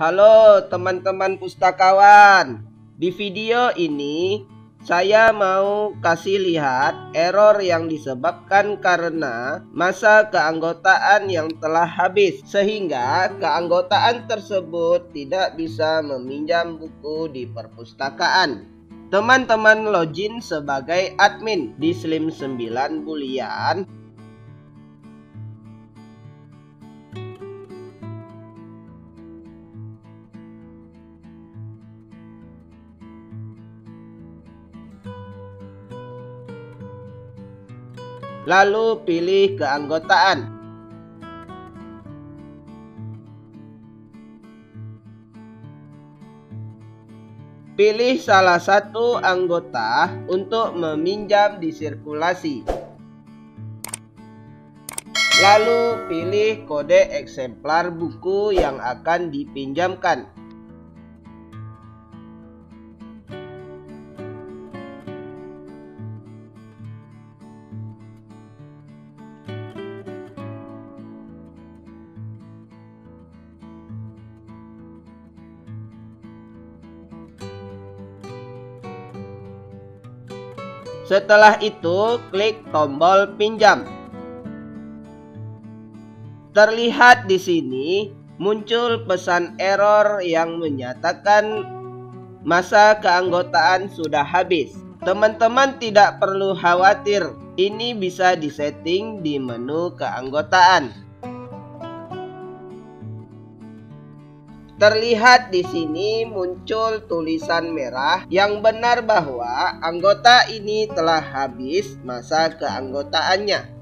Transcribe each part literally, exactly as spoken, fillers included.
Halo teman-teman pustakawan. Di video ini saya mau kasih lihat error yang disebabkan karena masa keanggotaan yang telah habis, sehingga keanggotaan tersebut tidak bisa meminjam buku di perpustakaan. Teman-teman login sebagai admin di Slims sembilan Bulian. Lalu pilih keanggotaan. Pilih salah satu anggota untuk meminjam di sirkulasi. Lalu pilih kode eksemplar buku yang akan dipinjamkan. Setelah itu, klik tombol pinjam. Terlihat di sini muncul pesan error yang menyatakan masa keanggotaan sudah habis. Teman-teman tidak perlu khawatir, ini bisa disetting di menu keanggotaan. Terlihat di sini muncul tulisan merah yang benar bahwa anggota ini telah habis masa keanggotaannya.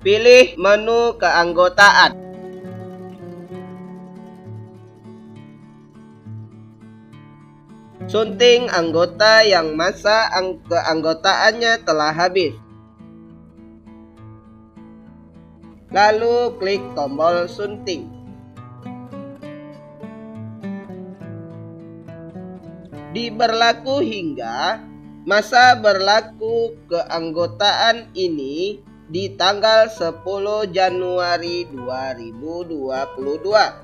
Pilih menu keanggotaan. Sunting anggota yang masa keanggotaannya telah habis. Lalu klik tombol sunting. Diberlaku hingga masa berlaku keanggotaan ini di tanggal sepuluh Januari dua ribu dua puluh dua.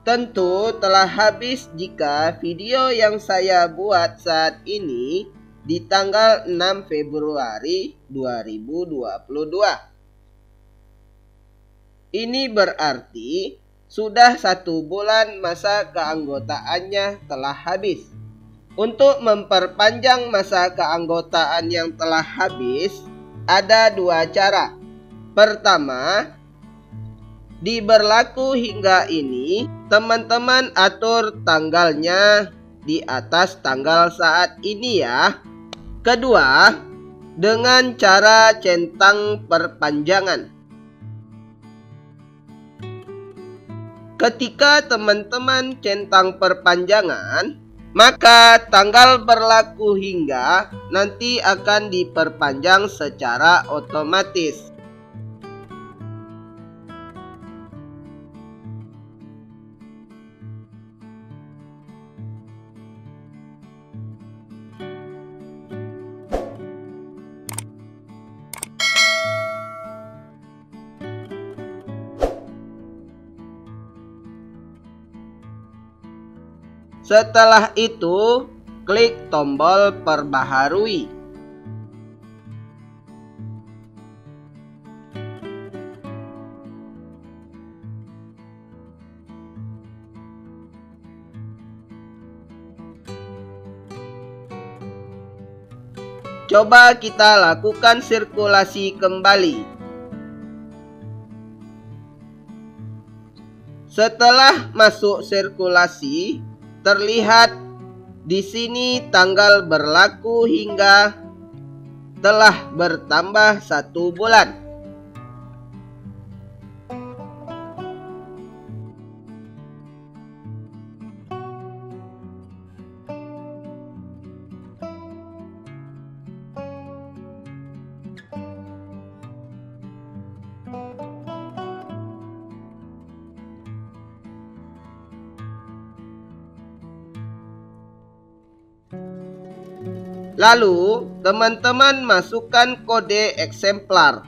Tentu telah habis jika video yang saya buat saat ini di tanggal enam Februari dua ribu dua puluh dua. Ini berarti sudah satu bulan masa keanggotaannya telah habis. Untuk memperpanjang masa keanggotaan yang telah habis, ada dua cara. Pertama, diberlaku hingga ini, teman-teman atur tanggalnya di atas tanggal saat ini ya. Kedua, dengan cara centang perpanjangan. Ketika teman-teman centang perpanjangan, maka tanggal berlaku hingga nanti akan diperpanjang secara otomatis. Setelah itu, klik tombol perbaharui. Coba kita lakukan sirkulasi kembali. Setelah masuk sirkulasi, terlihat di sini tanggal berlaku hingga telah bertambah satu bulan. Lalu, teman-teman masukkan kode eksemplar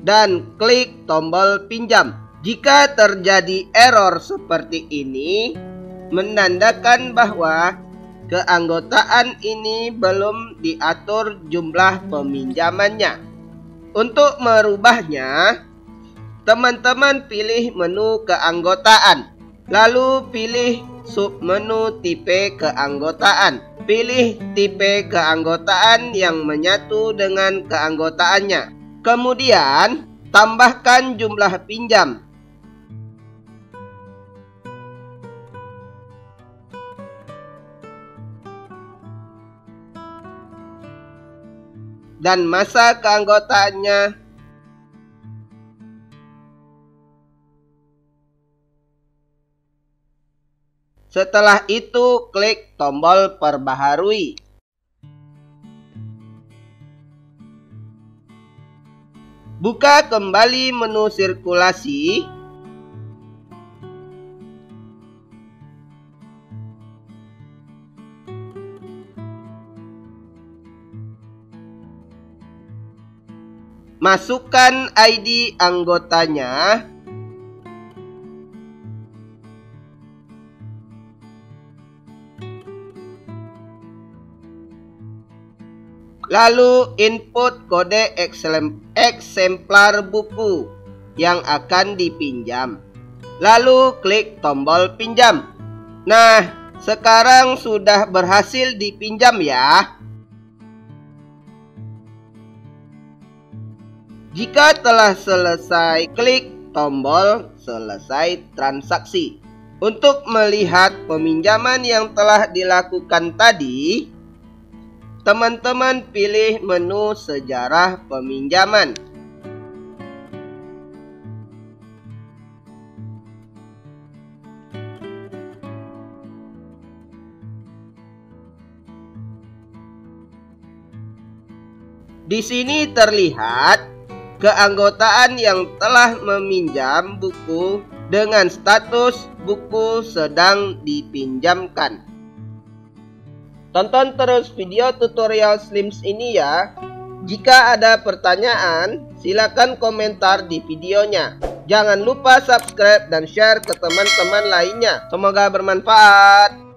dan klik tombol pinjam. Jika terjadi error seperti ini, menandakan bahwa keanggotaan ini belum diatur jumlah peminjamannya. Untuk merubahnya, teman-teman pilih menu keanggotaan, lalu pilih submenu tipe keanggotaan. Pilih tipe keanggotaan yang menyatu dengan keanggotaannya. Kemudian, tambahkan jumlah pinjam. Dan masa keanggotaannya. Setelah itu, klik tombol perbaharui. Buka kembali menu sirkulasi. Masukkan I D anggotanya. Lalu input kode eksemplar buku yang akan dipinjam. Lalu klik tombol pinjam. Nah, sekarang sudah berhasil dipinjam ya. Jika telah selesai, klik tombol selesai transaksi. Untuk melihat peminjaman yang telah dilakukan tadi, teman-teman pilih menu sejarah peminjaman. Di sini terlihat keanggotaan yang telah meminjam buku dengan status buku sedang dipinjamkan. Tonton terus video tutorial Slims ini ya. Jika ada pertanyaan, silakan komentar di videonya. Jangan lupa subscribe dan share ke teman-teman lainnya. Semoga bermanfaat.